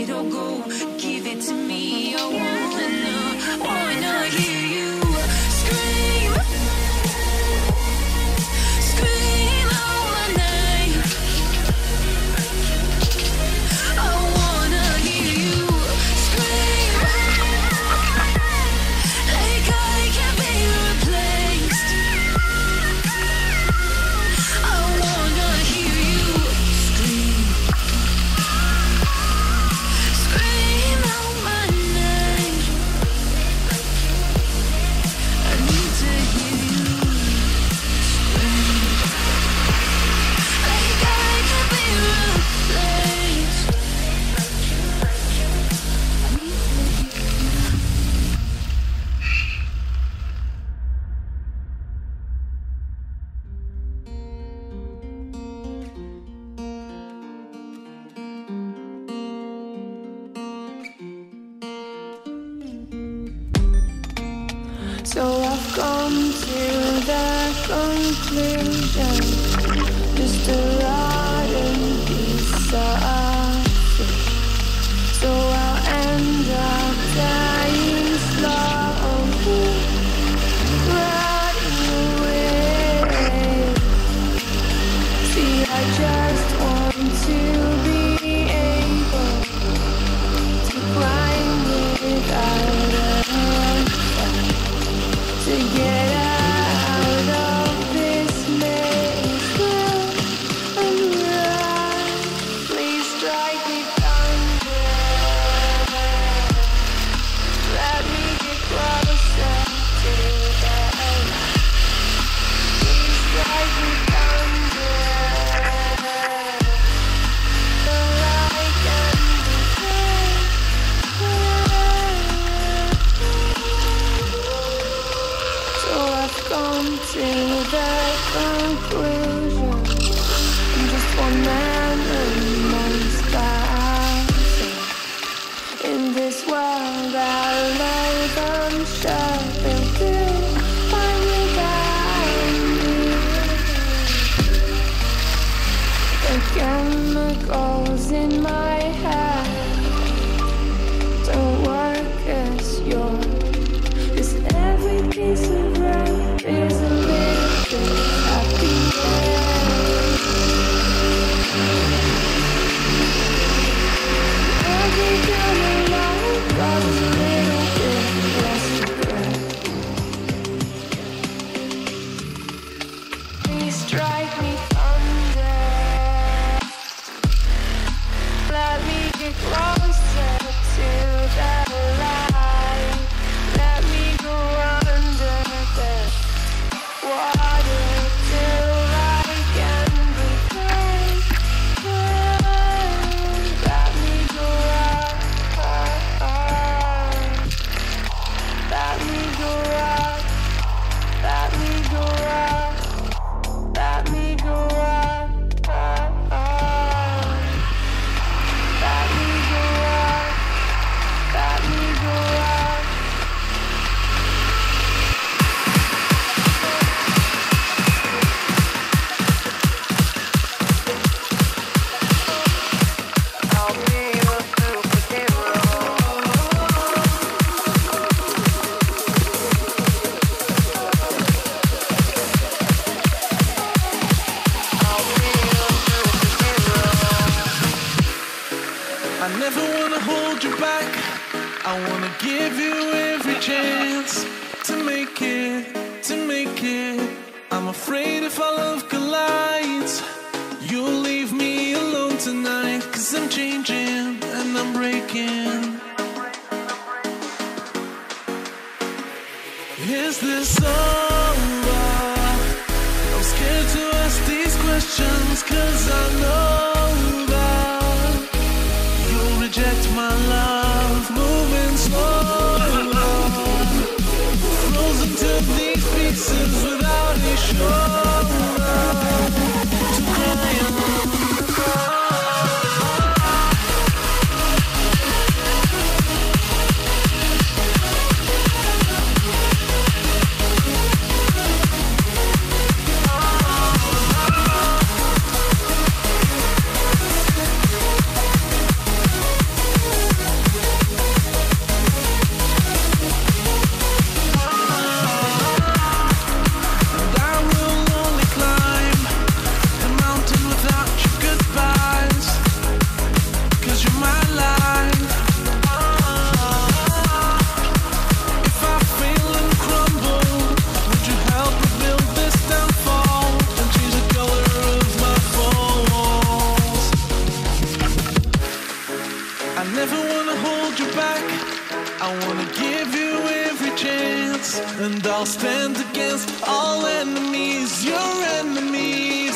way to go. Give it to me, I wanna hear you scream, scream out my name. I wanna hear you scream, like I can't be replaced. I wanna hear you scream, scream out my name. I need to hear you scream, like I can't be replaced. I need to hear you. So I've come to the conclusion, just a rotten piece of fish. So I'll end up dying slowly, running away. See, I just want to be able to climb without a fight. To get out of this maze, well, and run. Please strike me thunder. Let me get closer to the end. Please strike me thunder, so I can be free. So I've come to the conclusion, I'm just one man amongst thousands. In this world I love, I'm sure they'll do fine without me. The chemicals in my head don't work as yours. 'Cause every piece of rock is a little bit happier. Every color light goes a little bit less bright. Please strike me thunder. Let me get closer to the light. Let me go under the water till I can be free. Let me go up. Let me go up. Let me go up. Let me go up. Let me go up. Let me go up. I'll be your superhero. I'll be your superhero. I never wanna hold you back. I wanna give you every chance to make it, to make it. I'm afraid if our love collides, you'll leave me alone tonight. 'Cause I'm changing and I'm breaking. Is this over? I'm scared to ask these questions, 'cause I know that you'll reject my love. Moving slow, frozen to these pieces without a shoulder to cry on. hold you back. I wanna give you every chance, and I'll stand against all enemies, your enemies.